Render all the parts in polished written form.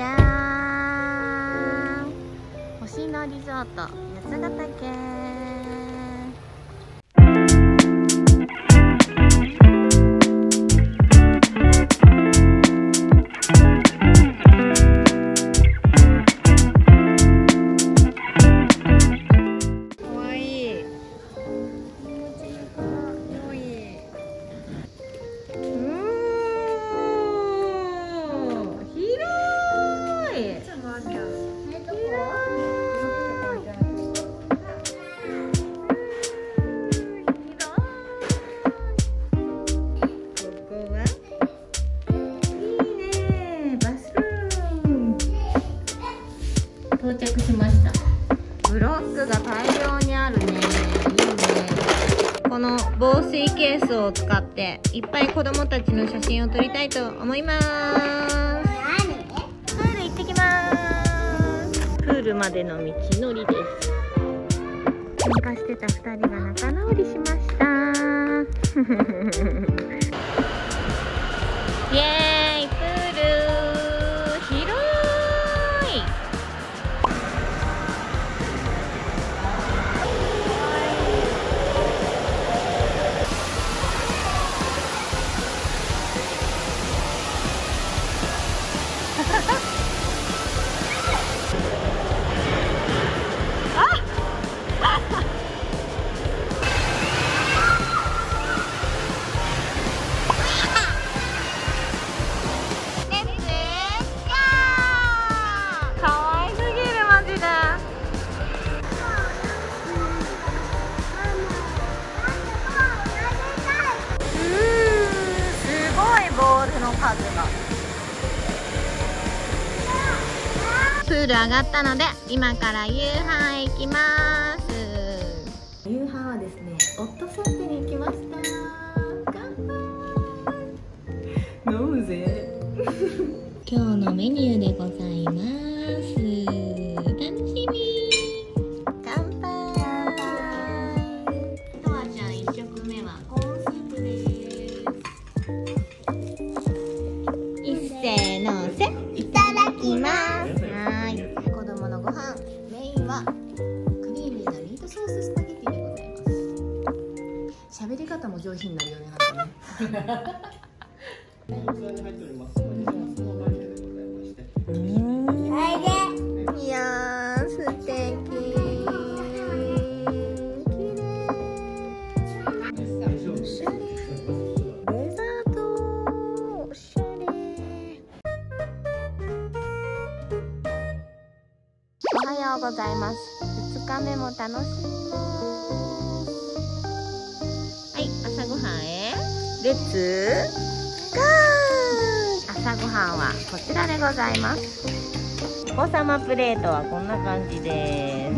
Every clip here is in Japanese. じゃーん、星野リゾート八ヶ岳。到着しました。ブロックが大量にあるね。いいね。この防水ケースを使っていっぱい子供たちの写真を撮りたいと思います。プール行ってきます。プールまでの道のりです。喧嘩してた2人が仲直りしました。イエーイ、プール。プール上がったので今から夕飯へ行きます。夕飯はですね、オットサンドに行きました。乾杯。飲むぜ。今日のメニューでございます。楽しみ。乾杯。とわちゃん1食目はコーンスープです。せーのせ、いただきます。はい、子供のご飯メインはクリーミーなミートソーススパゲティでございます。喋り方も上品になるよね、なんかね。こちらに入っておりますので、そのマリネでございまして、おいで。いやー、素敵。きれい。ございます。2日目も楽しみます。はい、朝ごはんへレッツゴー。朝ごはんはこちらでございます。お子様プレートはこんな感じで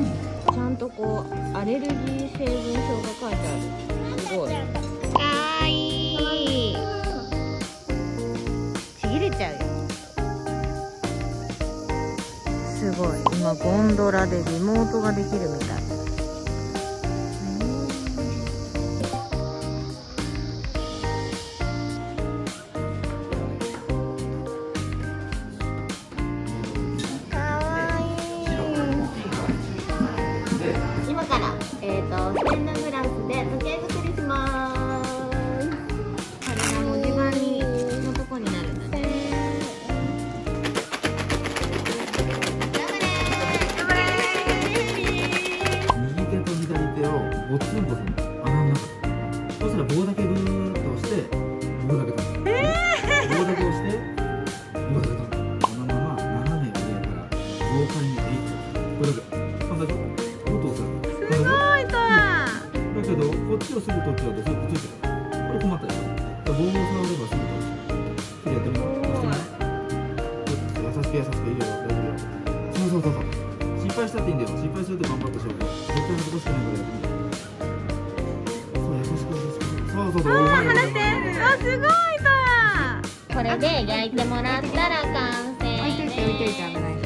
す。ちゃんとこうアレルギー成分表が書いてある。すごいかわいい。ちぎれちゃうよ。すごい、今ゴンドラでリモートができるみたい。かわいい。今から、ステンドグラスで時計作りします。これが文字盤にのとこになるんだね。これで焼いてもらったら完成です。